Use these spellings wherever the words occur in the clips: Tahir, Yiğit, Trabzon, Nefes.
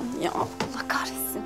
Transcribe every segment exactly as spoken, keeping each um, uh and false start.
Allah'ım ya, Allah kahretsin.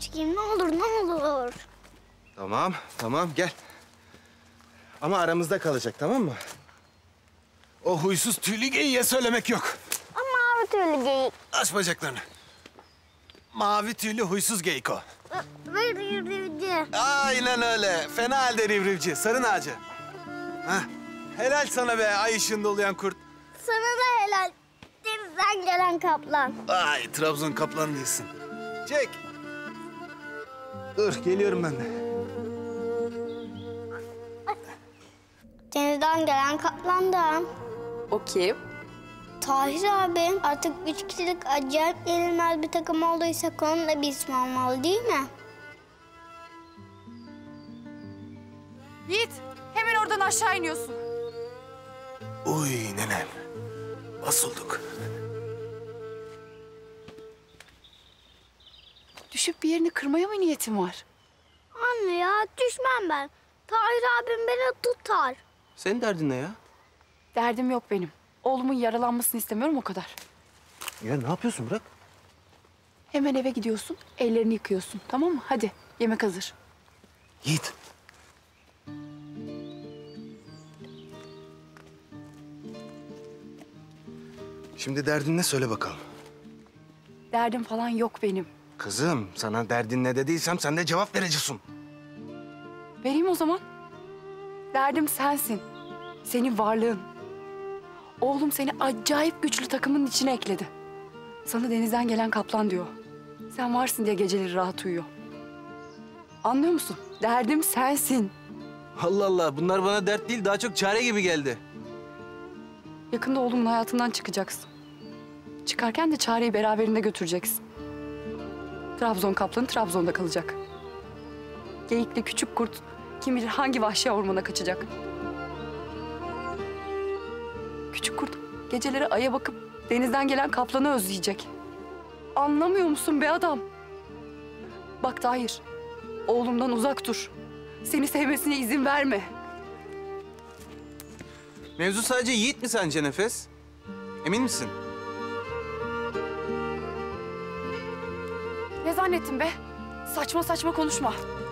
Çıkayım, ne olur, ne olur. Tamam, tamam, gel. Ama aramızda kalacak, tamam mı? O huysuz tüylü geyiğe söylemek yok. Ama mavi tüylü geyik. Aç bacaklarını. Mavi tüylü huysuz geyik o. Ve rivrivci. Aynen öyle. Fena halde rivrivci, sarın ağacı. Heh. Helal sana be, ay ışığında uluyan kurt. Sana da helal, denizden gelen kaplan. Ay, Trabzon kaplan değilsin. Çek. Dur, geliyorum ben de. Denizden gelen kaplandan. O kim? Tahir abi. Artık üç kişilik acayip yenilmez bir takım olduysak onunla bir ismi olmalı, değil mi? Yiğit, hemen oradan aşağı iniyorsun. Uy nenem, basıldık. Düşüp bir yerini kırmaya mı niyetin var? Anne ya, düşmem ben. Tahir abim beni tutar. Senin derdin ne ya? Derdim yok benim. Oğlumun yaralanmasını istemiyorum, o kadar. Ya ne yapıyorsun, bırak. Hemen eve gidiyorsun, ellerini yıkıyorsun, tamam mı? Hadi, yemek hazır. Yiğit. Şimdi derdin ne, söyle bakalım. Derdim falan yok benim. Kızım, sana derdin ne dediysem sen de cevap vereceksin. Vereyim o zaman. Derdim sensin. Senin varlığın. Oğlum seni acayip güçlü takımın içine ekledi. Sana denizden gelen kaplan diyor. Sen varsın diye geceleri rahat uyuyor. Anlıyor musun? Derdim sensin. Allah Allah, bunlar bana dert değil, daha çok çare gibi geldi. Yakında oğlumun hayatından çıkacaksın. Çıkarken de çareyi beraberinde götüreceksin. Trabzon kaplanı Trabzon'da kalacak. Geyikli küçük kurt kim bilir hangi vahşi ormana kaçacak. Küçük kurt geceleri aya bakıp denizden gelen kaplanı özleyecek. Anlamıyor musun be adam? Bak Tahir, oğlumdan uzak dur. Seni sevmesine izin verme. Mevzu sadece Yiğit mi sence Nefes? Emin misin? Ne zannettin be? Saçma saçma konuşma.